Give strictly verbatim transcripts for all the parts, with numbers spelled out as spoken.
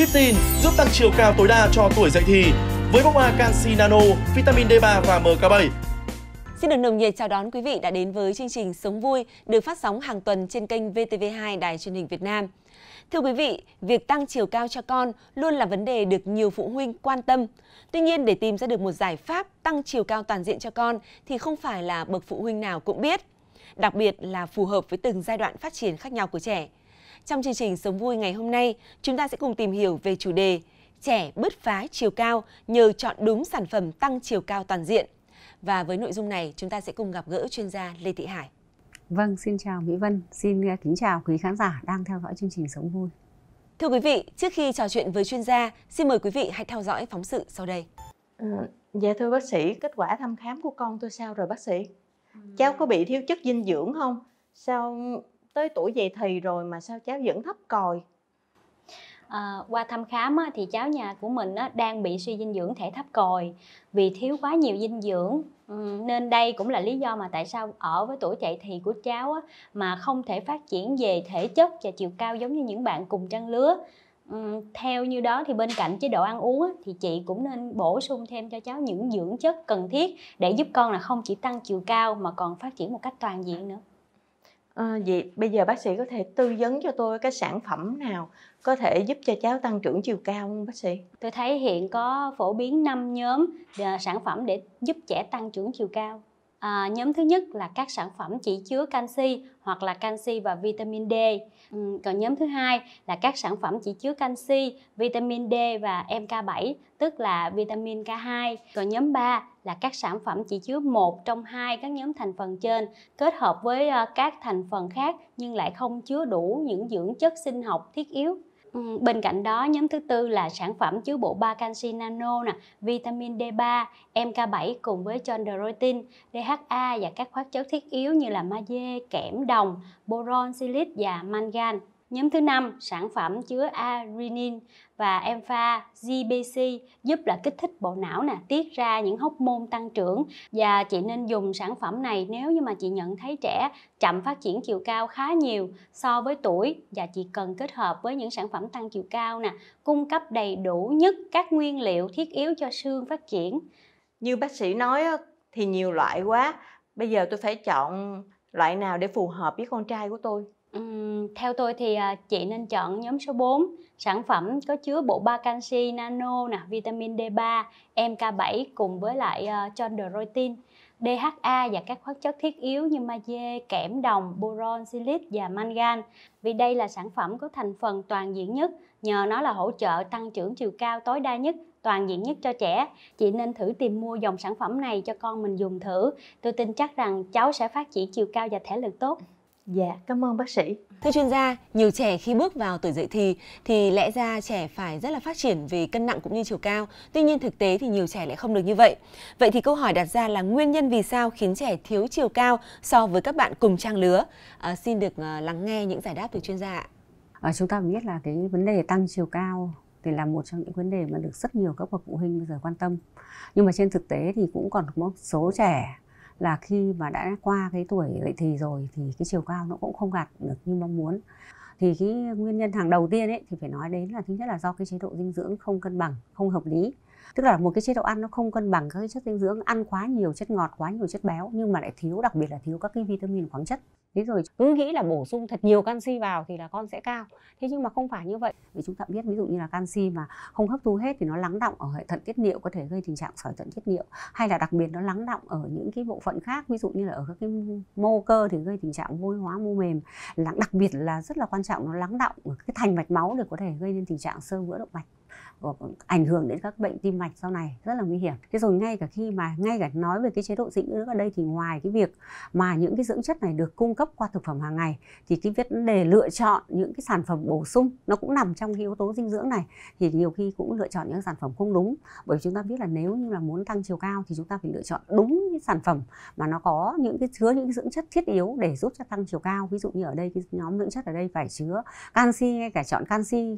Vipteen giúp tăng chiều cao tối đa cho tuổi dậy thì với bóng ma canxi nano, vitamin D ba và M K bảy. Xin được nồng nhiệt chào đón quý vị đã đến với chương trình Sống Vui được phát sóng hàng tuần trên kênh V T V hai Đài truyền hình Việt Nam. Thưa quý vị, việc tăng chiều cao cho con luôn là vấn đề được nhiều phụ huynh quan tâm. Tuy nhiên, để tìm ra được một giải pháp tăng chiều cao toàn diện cho con thì không phải là bậc phụ huynh nào cũng biết, đặc biệt là phù hợp với từng giai đoạn phát triển khác nhau của trẻ. Trong chương trình Sống Vui ngày hôm nay, chúng ta sẽ cùng tìm hiểu về chủ đề trẻ bứt phá chiều cao nhờ chọn đúng sản phẩm tăng chiều cao toàn diện. Và với nội dung này, chúng ta sẽ cùng gặp gỡ chuyên gia Lê Thị Hải. Vâng, xin chào Mỹ Vân, xin kính chào quý khán giả đang theo dõi chương trình Sống Vui. Thưa quý vị, trước khi trò chuyện với chuyên gia, xin mời quý vị hãy theo dõi phóng sự sau đây. Ừ, dạ thưa bác sĩ, kết quả thăm khám của con tôi sao rồi bác sĩ? Ừ. Cháu có bị thiếu chất dinh dưỡng không? Sao tới tuổi dậy thì rồi mà sao cháu vẫn thấp còi? À, qua thăm khám á, thì cháu nhà của mình á, đang bị suy dinh dưỡng thể thấp còi vì thiếu quá nhiều dinh dưỡng, ừ, nên đây cũng là lý do mà tại sao ở với tuổi dậy thì của cháu á, mà không thể phát triển về thể chất và chiều cao giống như những bạn cùng trang lứa. Ừ, theo như đó thì bên cạnh chế độ ăn uống á, thì chị cũng nên bổ sung thêm cho cháu những dưỡng chất cần thiết để giúp con là không chỉ tăng chiều cao mà còn phát triển một cách toàn diện nữa. À, vậy bây giờ bác sĩ có thể tư vấn cho tôi cái sản phẩm nào có thể giúp cho cháu tăng trưởng chiều cao không bác sĩ? Tôi thấy hiện có phổ biến năm nhóm sản phẩm để giúp trẻ tăng trưởng chiều cao. À, nhóm thứ nhất là các sản phẩm chỉ chứa canxi hoặc là canxi và vitamin D. Ừ, còn nhóm thứ hai là các sản phẩm chỉ chứa canxi, vitamin D và M K bảy, tức là vitamin K hai. Còn nhóm ba là các sản phẩm chỉ chứa một trong hai các nhóm thành phần trên kết hợp với các thành phần khác nhưng lại không chứa đủ những dưỡng chất sinh học thiết yếu. Bên cạnh đó, nhóm thứ tư là sản phẩm chứa bộ ba canxi nano, nè, vitamin D ba, M K bảy cùng với chondroitin, D H A và các khoáng chất thiết yếu như là magie, kẽm, đồng, boron, silic và mangan. Nhóm thứ năm, sản phẩm chứa arinin và alpha G B C giúp là kích thích bộ não nè, tiết ra những hóc môn tăng trưởng, và chị nên dùng sản phẩm này nếu như mà chị nhận thấy trẻ chậm phát triển chiều cao khá nhiều so với tuổi, và chị cần kết hợp với những sản phẩm tăng chiều cao nè, cung cấp đầy đủ nhất các nguyên liệu thiết yếu cho xương phát triển. Như bác sĩ nói thì nhiều loại quá, bây giờ tôi phải chọn loại nào để phù hợp với con trai của tôi? Uhm, theo tôi thì chị nên chọn nhóm số bốn, sản phẩm có chứa bộ ba canxi nano, nè, vitamin D ba, M K bảy cùng với lại uh, chondroitin, D H A và các khoáng chất thiết yếu như magie, kẽm, đồng, boron, silic và mangan. Vì đây là sản phẩm có thành phần toàn diện nhất, nhờ nó là hỗ trợ tăng trưởng chiều cao tối đa nhất, toàn diện nhất cho trẻ. Chị nên thử tìm mua dòng sản phẩm này cho con mình dùng thử. Tôi tin chắc rằng cháu sẽ phát triển chiều cao và thể lực tốt. Dạ, cảm ơn bác sĩ. Thưa chuyên gia, nhiều trẻ khi bước vào tuổi dậy thì thì lẽ ra trẻ phải rất là phát triển về cân nặng cũng như chiều cao. Tuy nhiên thực tế thì nhiều trẻ lại không được như vậy. Vậy thì câu hỏi đặt ra là nguyên nhân vì sao khiến trẻ thiếu chiều cao so với các bạn cùng trang lứa? À, xin được lắng nghe những giải đáp từ chuyên gia ạ. À, chúng ta biết là cái vấn đề tăng chiều cao thì là một trong những vấn đề mà được rất nhiều các bậc phụ huynh bây giờ quan tâm. Nhưng mà trên thực tế thì cũng còn một số trẻ là khi mà đã qua cái tuổi dậy thì rồi thì cái chiều cao nó cũng không đạt được như mong muốn. Thì cái nguyên nhân hàng đầu tiên ấy thì phải nói đến là thứ nhất là do cái chế độ dinh dưỡng không cân bằng, không hợp lý. Tức là một cái chế độ ăn nó không cân bằng các cái chất dinh dưỡng, ăn quá nhiều chất ngọt, quá nhiều chất béo nhưng mà lại thiếu, đặc biệt là thiếu các cái vitamin, khoáng chất. Thế rồi cứ nghĩ là bổ sung thật nhiều canxi vào thì là con sẽ cao. Thế nhưng mà không phải như vậy. Vì chúng ta biết ví dụ như là canxi mà không hấp thu hết thì nó lắng đọng ở hệ thận tiết niệu, có thể gây tình trạng sỏi thận tiết niệu, hay là đặc biệt nó lắng đọng ở những cái bộ phận khác, ví dụ như là ở các cái mô cơ thì gây tình trạng vôi hóa mô mềm, là đặc biệt là rất là quan trọng nó lắng đọng ở cái thành mạch máu để có thể gây nên tình trạng xơ vữa động mạch, ảnh hưởng đến các bệnh tim mạch sau này rất là nguy hiểm. Thế rồi ngay cả khi mà ngay cả nói về cái chế độ dinh dưỡng ở đây thì ngoài cái việc mà những cái dưỡng chất này được cung cấp qua thực phẩm hàng ngày thì cái vấn đề lựa chọn những cái sản phẩm bổ sung nó cũng nằm trong cái yếu tố dinh dưỡng này, thì nhiều khi cũng lựa chọn những sản phẩm không đúng. Bởi vì chúng ta biết là nếu như là muốn tăng chiều cao thì chúng ta phải lựa chọn đúng cái sản phẩm mà nó có những cái chứa những cái dưỡng chất thiết yếu để giúp cho tăng chiều cao. Ví dụ như ở đây cái nhóm dưỡng chất ở đây phải chứa canxi, ngay cả chọn canxi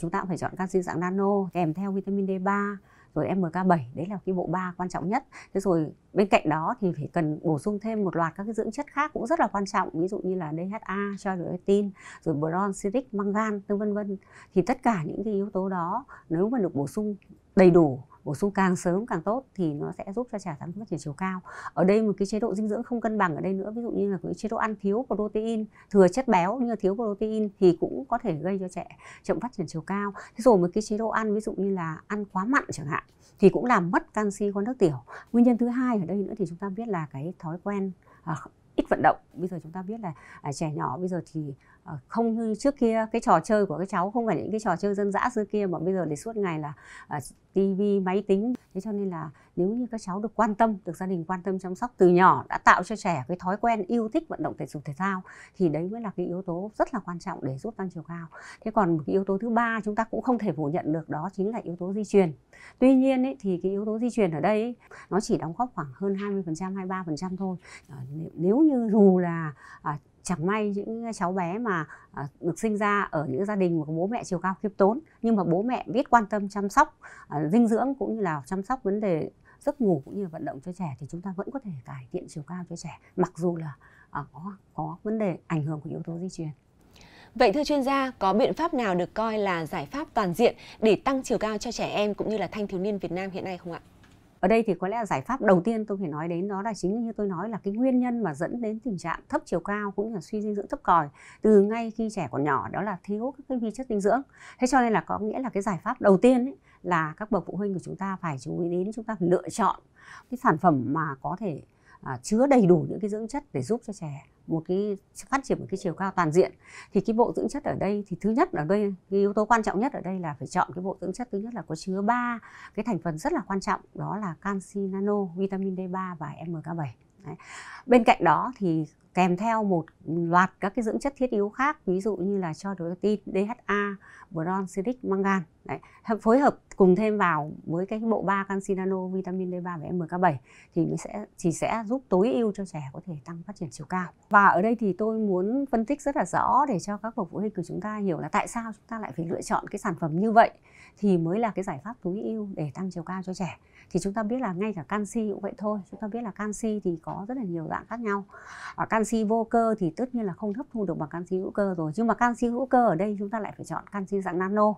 chúng ta cũng phải chọn canxi dạng nano kèm theo vitamin D ba, rồi em ca bảy, đấy là cái bộ ba quan trọng nhất. Thế rồi bên cạnh đó thì phải cần bổ sung thêm một loạt các cái dưỡng chất khác cũng rất là quan trọng, ví dụ như là đê hát a, chondroitin, rồi boron, silic, mangan, vân vân. Thì tất cả những cái yếu tố đó nếu mà được bổ sung đầy đủ, bổ sung càng sớm càng tốt thì nó sẽ giúp cho trẻ tăng phát triển chiều cao. Ở đây một cái chế độ dinh dưỡng không cân bằng ở đây nữa, ví dụ như là cái chế độ ăn thiếu protein, thừa chất béo như là thiếu protein thì cũng có thể gây cho trẻ chậm phát triển chiều cao. Thế rồi một cái chế độ ăn ví dụ như là ăn quá mặn chẳng hạn thì cũng làm mất canxi qua nước tiểu. Nguyên nhân thứ hai ở đây nữa thì chúng ta biết là cái thói quen à, ít vận động. Bây giờ chúng ta biết là à, trẻ nhỏ bây giờ thì à, không như trước kia, cái trò chơi của các cháu không phải những cái trò chơi dân dã xưa kia mà bây giờ thì suốt ngày là à, tivi, máy tính. Thế cho nên là nếu như các cháu được quan tâm, được gia đình quan tâm chăm sóc từ nhỏ, đã tạo cho trẻ cái thói quen yêu thích vận động thể dục thể thao thì đấy mới là cái yếu tố rất là quan trọng để giúp tăng chiều cao. Thế còn một cái yếu tố thứ ba chúng ta cũng không thể phủ nhận được, đó chính là yếu tố di truyền. Tuy nhiên ấy, thì cái yếu tố di truyền ở đây ấy, nó chỉ đóng góp khoảng hơn hai mươi phần trăm, hai mươi ba phần trăm thôi. À, nếu như dù là à, chẳng may những cháu bé mà à, được sinh ra ở những gia đình mà có bố mẹ chiều cao khiêm tốn, nhưng mà bố mẹ biết quan tâm chăm sóc à, dinh dưỡng cũng như là chăm sóc vấn đề giấc ngủ cũng như là vận động cho trẻ thì chúng ta vẫn có thể cải thiện chiều cao cho trẻ, mặc dù là à, có, có vấn đề ảnh hưởng của yếu tố di truyền. Vậy thưa chuyên gia, có biện pháp nào được coi là giải pháp toàn diện để tăng chiều cao cho trẻ em cũng như là thanh thiếu niên Việt Nam hiện nay không ạ? Ở đây thì có lẽ là giải pháp đầu tiên tôi phải nói đến đó là chính như tôi nói là cái nguyên nhân mà dẫn đến tình trạng thấp chiều cao cũng như là suy dinh dưỡng thấp còi từ ngay khi trẻ còn nhỏ, đó là thiếu các cái vi chất dinh dưỡng. Thế cho nên là có nghĩa là cái giải pháp đầu tiên ấy, là các bậc phụ huynh của chúng ta phải chú ý đến, chúng ta phải lựa chọn cái sản phẩm mà có thể à, chứa đầy đủ những cái dưỡng chất để giúp cho trẻ một cái phát triển một cái chiều cao toàn diện. Thì cái bộ dưỡng chất ở đây thì thứ nhất ở đây cái yếu tố quan trọng nhất ở đây là phải chọn cái bộ dưỡng chất thứ nhất là có chứa ba cái thành phần rất là quan trọng, đó là canxi nano, vitamin D ba và em ca bảy. Đấy. Bên cạnh đó thì kèm theo một loạt các cái dưỡng chất thiết yếu khác, ví dụ như là chondroitin, đê hát a, boron, silic, mangan. Đấy. Phối hợp cùng thêm vào với cái bộ ba canxi nano, vitamin D ba và em ca bảy thì mới sẽ chỉ sẽ giúp tối ưu cho trẻ có thể tăng phát triển chiều cao. Và ở đây thì tôi muốn phân tích rất là rõ để cho các bậc phụ huynh của chúng ta hiểu là tại sao chúng ta lại phải lựa chọn cái sản phẩm như vậy thì mới là cái giải pháp tối ưu để tăng chiều cao cho trẻ. Thì chúng ta biết là ngay cả canxi cũng vậy thôi, chúng ta biết là canxi thì có rất là nhiều dạng khác nhau. Ở canxi vô cơ thì tất nhiên là không hấp thu được bằng canxi hữu cơ rồi, nhưng mà canxi hữu cơ ở đây chúng ta lại phải chọn canxi dạng nano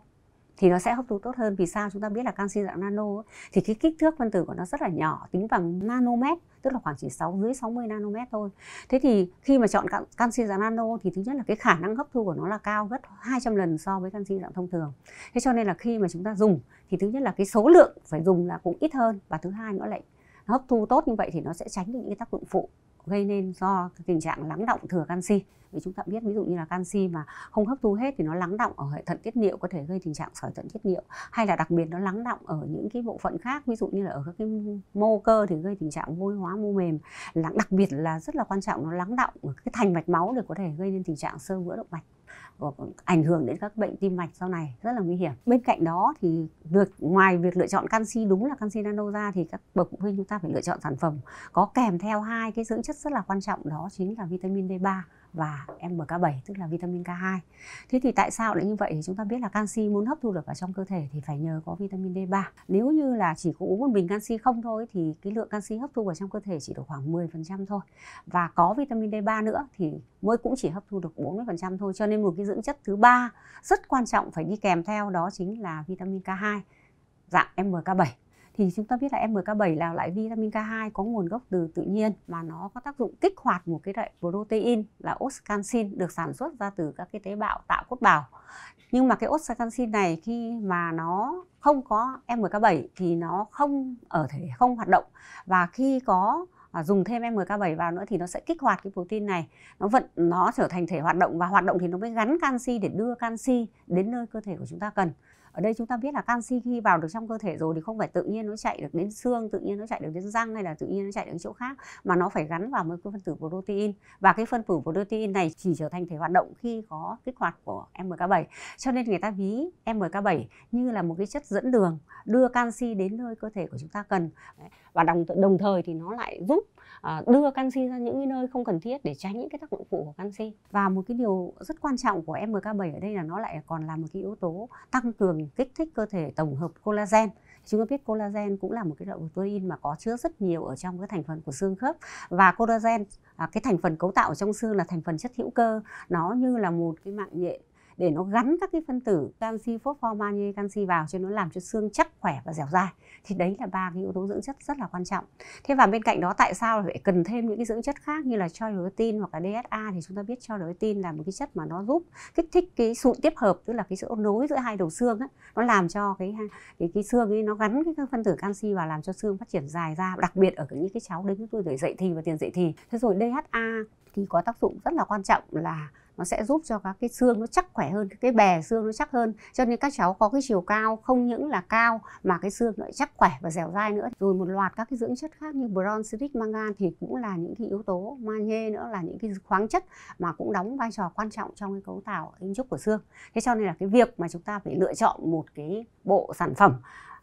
thì nó sẽ hấp thu tốt hơn. Vì sao? Chúng ta biết là canxi dạng nano ấy, thì cái kích thước phân tử của nó rất là nhỏ, tính bằng nanomet, tức là khoảng chỉ dưới sáu mươi nanomet thôi. Thế thì khi mà chọn canxi dạng nano thì thứ nhất là cái khả năng hấp thu của nó là cao gấp hai trăm lần so với canxi dạng thông thường. Thế cho nên là khi mà chúng ta dùng thì thứ nhất là cái số lượng phải dùng là cũng ít hơn, và thứ hai nữa lại hấp thu tốt như vậy thì nó sẽ tránh được những cái tác dụng phụ gây nên do tình trạng lắng động thừa canxi. Vì chúng ta biết ví dụ như là canxi mà không hấp thu hết thì nó lắng động ở hệ thận tiết niệu, có thể gây tình trạng sỏi thận tiết niệu, hay là đặc biệt nó lắng động ở những cái bộ phận khác, ví dụ như là ở các cái mô cơ thì gây tình trạng vôi hóa mô mềm, là đặc biệt là rất là quan trọng nó lắng động ở cái thành mạch máu để có thể gây nên tình trạng xơ vữa động mạch, ảnh hưởng đến các bệnh tim mạch sau này, rất là nguy hiểm. Bên cạnh đó thì việc ngoài việc lựa chọn canxi đúng là canxi nano ra thì các bậc phụ huynh chúng ta phải lựa chọn sản phẩm có kèm theo hai cái dưỡng chất rất là quan trọng, đó chính là vitamin D ba và em ca bảy, tức là vitamin K hai. Thế thì tại sao lại như vậy? Thì chúng ta biết là canxi muốn hấp thu được vào trong cơ thể thì phải nhờ có vitamin D ba. Nếu như là chỉ có uống một bình canxi không thôi thì cái lượng canxi hấp thu vào trong cơ thể chỉ được khoảng mười phần trăm thôi. Và có vitamin D ba nữa thì mới cũng chỉ hấp thu được bốn mươi phần trăm thôi. Cho nên một cái dưỡng chất thứ ba rất quan trọng phải đi kèm theo, đó chính là vitamin K hai dạng em ca bảy. Thì chúng ta biết là em ca bảy là loại vitamin K hai có nguồn gốc từ tự nhiên mà nó có tác dụng kích hoạt một cái loại protein là oxytocin được sản xuất ra từ các cái tế bào tạo cốt bào. Nhưng mà cái oxytocin này khi mà nó không có em ca bảy thì nó không ở thể không hoạt động, và khi có à, dùng thêm em ca bảy vào nữa thì nó sẽ kích hoạt cái protein này, nó vận nó trở thành thể hoạt động, và hoạt động thì nó mới gắn canxi để đưa canxi đến nơi cơ thể của chúng ta cần. Ở đây chúng ta biết là canxi khi vào được trong cơ thể rồi thì không phải tự nhiên nó chạy được đến xương, tự nhiên nó chạy được đến răng, hay là tự nhiên nó chạy đến chỗ khác, mà nó phải gắn vào một cái phân tử protein, và cái phân tử protein này chỉ trở thành thể hoạt động khi có kích hoạt của em ca bảy. Cho nên người ta ví em ca bảy như là một cái chất dẫn đường đưa canxi đến nơi cơ thể của chúng ta cần. Và đồng, đồng thời thì nó lại giúp giúp đưa canxi ra những nơi không cần thiết để tránh những cái tác dụng phụ của canxi. Và một cái điều rất quan trọng của em ca bảy ở đây là nó lại còn là một cái yếu tố tăng cường kích thích cơ thể tổng hợp collagen. Chúng ta biết collagen cũng là một cái loại protein mà có chứa rất nhiều ở trong cái thành phần của xương khớp, và collagen, cái thành phần cấu tạo ở trong xương là thành phần chất hữu cơ, nó như là một cái mạng nhện để nó gắn các cái phân tử canxi, phốt pho, magie, canxi vào cho nó làm cho xương chắc, khỏe và dẻo dai. Thì đấy là ba cái yếu tố dưỡng chất rất là quan trọng. Thế và bên cạnh đó tại sao lại cần thêm những cái dưỡng chất khác như là chondroitin hoặc là đê hát a? Thì chúng ta biết chondroitin là một cái chất mà nó giúp kích thích cái sụn tiếp hợp, tức là cái sự nối giữa hai đầu xương ấy. Nó làm cho cái cái, cái xương ấy nó gắn cái phân tử canxi và làm cho xương phát triển dài ra, đặc biệt ở những cái cháu đến tuổi dậy thì và tiền dậy thì. Thế rồi đê hát a thì có tác dụng rất là quan trọng là nó sẽ giúp cho các cái xương nó chắc khỏe hơn, cái bè xương nó chắc hơn. Cho nên các cháu có cái chiều cao không những là cao mà cái xương lại chắc khỏe và dẻo dai nữa. Rồi một loạt các cái dưỡng chất khác như bron, silic, mangan thì cũng là những cái yếu tố, magie nữa là những cái khoáng chất mà cũng đóng vai trò quan trọng trong cái cấu tạo cấu trúc của xương. Thế cho nên là cái việc mà chúng ta phải lựa chọn một cái bộ sản phẩm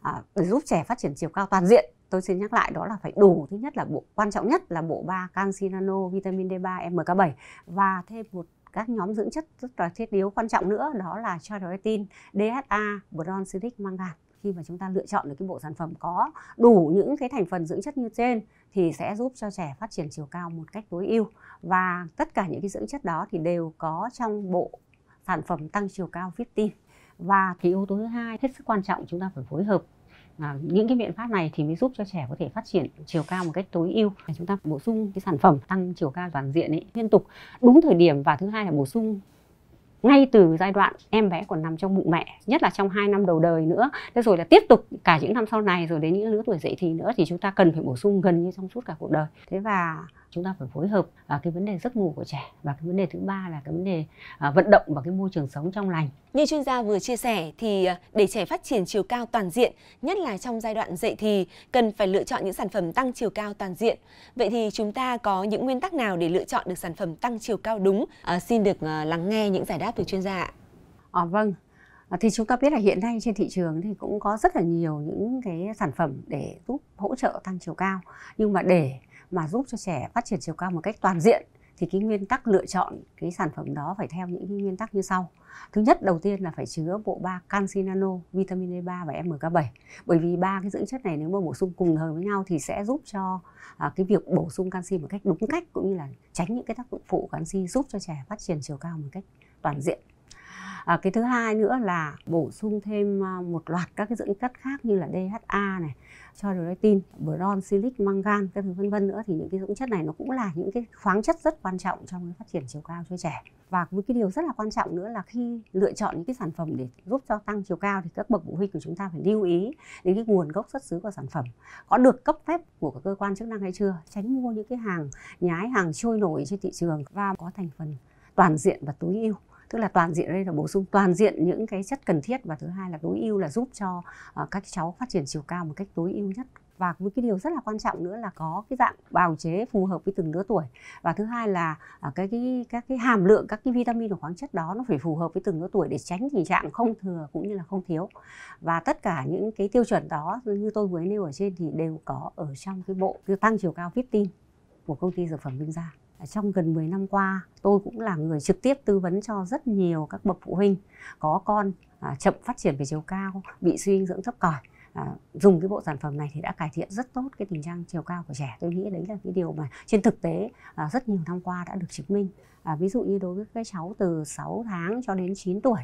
à, để giúp trẻ phát triển chiều cao toàn diện, tôi xin nhắc lại đó là phải đủ, thứ nhất là bộ quan trọng nhất là bộ ba canxi nano, vitamin đê ba, em ca bảy và thêm một các nhóm dưỡng chất rất là thiết yếu quan trọng nữa, đó là chondroitin, đê hát a, bron, silic, mangan. Khi mà chúng ta lựa chọn được cái bộ sản phẩm có đủ những cái thành phần dưỡng chất như trên thì sẽ giúp cho trẻ phát triển chiều cao một cách tối ưu, và tất cả những cái dưỡng chất đó thì đều có trong bộ sản phẩm tăng chiều cao Vipteen. Và cái yếu tố thứ hai hết sức quan trọng, chúng ta phải phối hợp À, những cái biện pháp này thì mới giúp cho trẻ có thể phát triển chiều cao một cách tối ưu. Chúng ta bổ sung cái sản phẩm tăng chiều cao toàn diện ấy liên tục, đúng thời điểm, và thứ hai là bổ sung ngay từ giai đoạn em bé còn nằm trong bụng mẹ, nhất là trong hai năm đầu đời nữa. Thế rồi là tiếp tục cả những năm sau này, rồi đến những lứa tuổi dậy thì nữa thì chúng ta cần phải bổ sung gần như trong suốt cả cuộc đời. Thế và chúng ta phải phối hợp à, cái vấn đề giấc ngủ của trẻ, và cái vấn đề thứ ba là cái vấn đề à, vận động và cái môi trường sống trong lành. Như chuyên gia vừa chia sẻ thì để trẻ phát triển chiều cao toàn diện, nhất là trong giai đoạn dậy thì cần phải lựa chọn những sản phẩm tăng chiều cao toàn diện. Vậy thì chúng ta có những nguyên tắc nào để lựa chọn được sản phẩm tăng chiều cao đúng? À, xin được à, lắng nghe những giải đáp từ chuyên gia ạ. À, vâng. Thì chúng ta biết là hiện nay trên thị trường thì cũng có rất là nhiều những cái sản phẩm để giúp hỗ trợ tăng chiều cao. Nhưng mà để mà giúp cho trẻ phát triển chiều cao một cách toàn diện thì cái nguyên tắc lựa chọn cái sản phẩm đó phải theo những cái nguyên tắc như sau. Thứ nhất, đầu tiên là phải chứa bộ ba canxi nano, vitamin đê ba và em ca bảy. Bởi vì ba cái dưỡng chất này nếu mà bổ sung cùng thời với nhau thì sẽ giúp cho à, cái việc bổ sung canxi một cách đúng cách, cũng như là tránh những cái tác dụng phụ của canxi, giúp cho trẻ phát triển chiều cao một cách toàn diện. À, cái thứ hai nữa là bổ sung thêm một loạt các cái dưỡng chất khác như là đê hát a này, chondroitin, bron, silic, mangan, các thứ vân vân nữa. Thì những cái dưỡng chất này nó cũng là những cái khoáng chất rất quan trọng trong cái phát triển chiều cao cho trẻ. Và một cái điều rất là quan trọng nữa là khi lựa chọn những cái sản phẩm để giúp cho tăng chiều cao thì các bậc phụ huynh của chúng ta phải lưu ý đến cái nguồn gốc xuất xứ của sản phẩm, có được cấp phép của các cơ quan chức năng hay chưa, tránh mua những cái hàng nhái, hàng trôi nổi trên thị trường, và có thành phần toàn diện và tối ưu. Tức là toàn diện ở đây là bổ sung toàn diện những cái chất cần thiết, và thứ hai là tối ưu là giúp cho uh, các cháu phát triển chiều cao một cách tối ưu nhất. Và một cái điều rất là quan trọng nữa là có cái dạng bào chế phù hợp với từng lứa tuổi, và thứ hai là uh, cái, cái các cái hàm lượng các cái vitamin và khoáng chất đó nó phải phù hợp với từng lứa tuổi để tránh tình trạng không thừa cũng như là không thiếu. Và tất cả những cái tiêu chuẩn đó như tôi vừa nêu ở trên thì đều có ở trong cái bộ cái tăng chiều cao Vipteen của công ty dược phẩm Vinh Gia. Trong gần mười năm qua, tôi cũng là người trực tiếp tư vấn cho rất nhiều các bậc phụ huynh có con à, chậm phát triển về chiều cao, bị suy dinh dưỡng thấp còi. À, dùng cái bộ sản phẩm này thì đã cải thiện rất tốt cái tình trạng chiều cao của trẻ. Tôi nghĩ đấy là cái điều mà trên thực tế à, rất nhiều năm qua đã được chứng minh. À, ví dụ như đối với các cháu từ sáu tháng cho đến chín tuổi,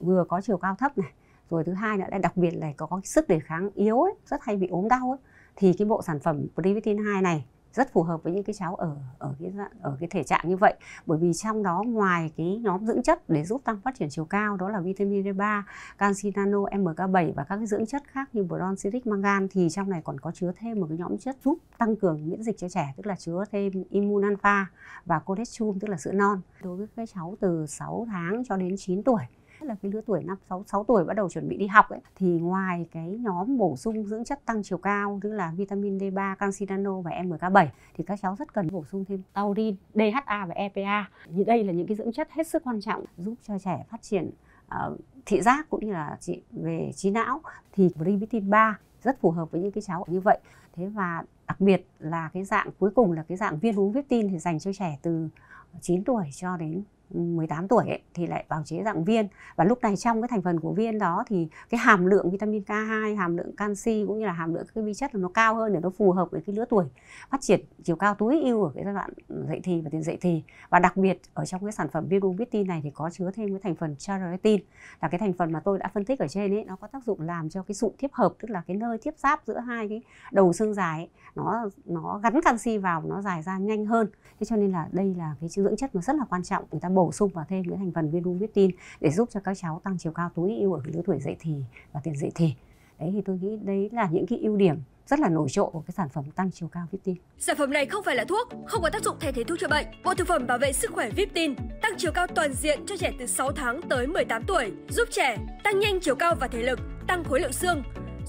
vừa có chiều cao thấp này, rồi thứ hai nữa là đặc biệt là có, có sức đề kháng yếu ấy, rất hay bị ốm đau ấy, thì cái bộ sản phẩm Previtin hai này rất phù hợp với những cái cháu ở ở cái ở cái thể trạng như vậy. Bởi vì trong đó ngoài cái nhóm dưỡng chất để giúp tăng phát triển chiều cao đó là vitamin đê ba, canxi nano, em ca bảy và các cái dưỡng chất khác như bron, silic, mangan, thì trong này còn có chứa thêm một cái nhóm chất giúp tăng cường miễn dịch cho trẻ, tức là chứa thêm imun alpha và colostrum, tức là sữa non. Đối với các cháu từ sáu tháng cho đến chín tuổi, là cái lứa tuổi năm sáu sáu tuổi bắt đầu chuẩn bị đi học ấy, thì ngoài cái nhóm bổ sung dưỡng chất tăng chiều cao tức là vitamin đê ba, canxi nano và em ca bảy thì các cháu rất cần bổ sung thêm taurin, đê hát a và e pê a. Như đây là những cái dưỡng chất hết sức quan trọng giúp cho trẻ phát triển uh, thị giác cũng như là về trí não. Thì Previtin ba rất phù hợp với những cái cháu như vậy. Thế và đặc biệt là cái dạng cuối cùng là cái dạng viên uống Vipteen thì dành cho trẻ từ chín tuổi cho đến mười tám tuổi ấy, thì lại bào chế dạng viên. Và lúc này trong cái thành phần của viên đó thì cái hàm lượng vitamin K hai, hàm lượng canxi cũng như là hàm lượng các vi chất nó cao hơn để nó phù hợp với cái lứa tuổi phát triển chiều cao tối ưu ở cái giai đoạn dậy thì và tiền dậy thì. Và đặc biệt ở trong cái sản phẩm viên uống Vipteen này thì có chứa thêm cái thành phần chondroitin, là cái thành phần mà tôi đã phân tích ở trên ấy, nó có tác dụng làm cho cái sụn tiếp hợp, tức là cái nơi tiếp giáp giữa hai cái đầu xương dài ấy, nó nó gắn canxi vào, nó dài ra nhanh hơn. Thế cho nên là đây là cái dưỡng chất mà rất là quan trọng, người ta bổ sung vào thêm những thành phần viên Vipteen để giúp cho các cháu tăng chiều cao tối ưu ở lứa tuổi dậy thì và tiền dậy thì. Đấy thì tôi nghĩ đấy là những cái ưu điểm rất là nổi trội của cái sản phẩm tăng chiều cao Vipteen. Sản phẩm này không phải là thuốc, không có tác dụng thay thế thuốc chữa bệnh. Bộ thực phẩm bảo vệ sức khỏe Vipteen tăng chiều cao toàn diện cho trẻ từ sáu tháng tới mười tám tuổi, giúp trẻ tăng nhanh chiều cao và thể lực, tăng khối lượng xương,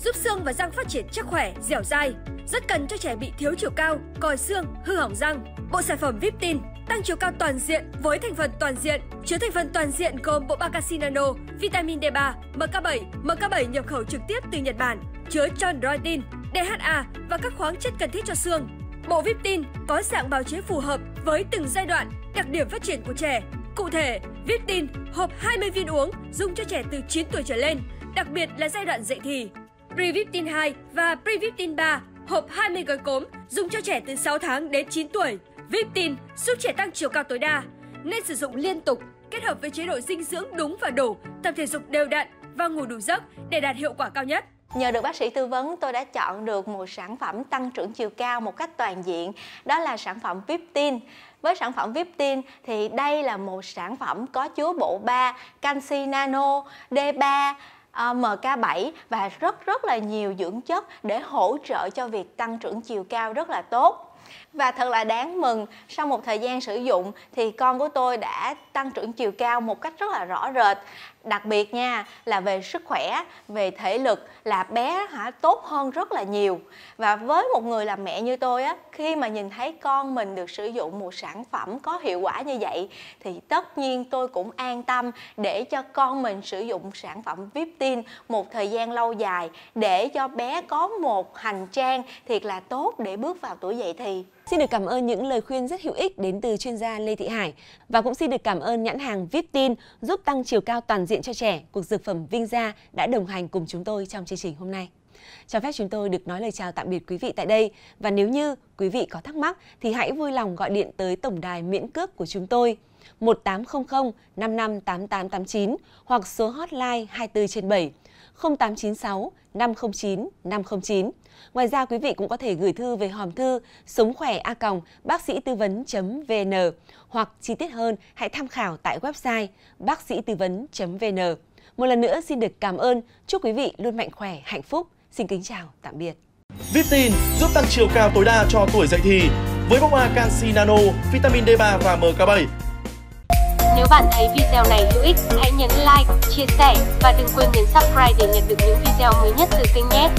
giúp xương và răng phát triển chắc khỏe, dẻo dai. Rất cần cho trẻ bị thiếu chiều cao, còi xương, hư hỏng răng. Bộ sản phẩm Vipteen tăng chiều cao toàn diện với thành phần toàn diện, chứa thành phần toàn diện gồm bộ bacacin nano, vitamin D ba, M K bảy, M K bảy nhập khẩu trực tiếp từ Nhật Bản, chứa chondroitin, D H A và các khoáng chất cần thiết cho xương. Bộ Vipteen có dạng bào chế phù hợp với từng giai đoạn, đặc điểm phát triển của trẻ. Cụ thể, Vipteen hộp hai mươi viên uống dùng cho trẻ từ chín tuổi trở lên, đặc biệt là giai đoạn dậy thì. Previtin hai và Previtin ba hộp hai mươi gói cốm dùng cho trẻ từ sáu tháng đến chín tuổi. Vipteen giúp trẻ tăng chiều cao tối đa, nên sử dụng liên tục, kết hợp với chế độ dinh dưỡng đúng và đủ, tập thể dục đều đặn và ngủ đủ giấc để đạt hiệu quả cao nhất. Nhờ được bác sĩ tư vấn, tôi đã chọn được một sản phẩm tăng trưởng chiều cao một cách toàn diện, đó là sản phẩm Vipteen. Với sản phẩm Vipteen thì đây là một sản phẩm có chứa bộ ba, canxi nano, D ba, M K bảy và rất rất là nhiều dưỡng chất để hỗ trợ cho việc tăng trưởng chiều cao rất là tốt. Và thật là đáng mừng, sau một thời gian sử dụng thì con của tôi đã tăng trưởng chiều cao một cách rất là rõ rệt. Đặc biệt nha, là về sức khỏe, về thể lực là bé hả tốt hơn rất là nhiều. Và với một người làm mẹ như tôi á, khi mà nhìn thấy con mình được sử dụng một sản phẩm có hiệu quả như vậy thì tất nhiên tôi cũng an tâm để cho con mình sử dụng sản phẩm Vipteen một thời gian lâu dài, để cho bé có một hành trang thiệt là tốt để bước vào tuổi dậy thì. Xin được cảm ơn những lời khuyên rất hữu ích đến từ chuyên gia Lê Thị Hải, và cũng xin được cảm ơn nhãn hàng Vipteen giúp tăng chiều cao toàn diện cho trẻ của dược phẩm Vinh Gia đã đồng hành cùng chúng tôi trong chương trình hôm nay. Cho phép chúng tôi được nói lời chào tạm biệt quý vị tại đây, và nếu như quý vị có thắc mắc thì hãy vui lòng gọi điện tới tổng đài miễn cước của chúng tôi một tám không không năm năm tám tám tám chín hoặc số hotline hai mươi bốn trên bảy không tám chín sáu năm không chín năm không chín. Ngoài ra quý vị cũng có thể gửi thư về hòm thư sống khỏe a còng bác sĩ tư vấn vn, hoặc chi tiết hơn hãy tham khảo tại website bác sĩ tư vấn vn. Một lần nữa xin được cảm ơn, chúc quý vị luôn mạnh khỏe, hạnh phúc. Xin kính chào, tạm biệt. Vipteen giúp tăng chiều cao tối đa cho tuổi dậy thì với bóng A canxi nano, vitamin D ba và M K bảy. Nếu bạn thấy video này hữu ích, hãy nhấn like, chia sẻ và đừng quên nhấn subscribe để nhận được những video mới nhất từ kênh nhé.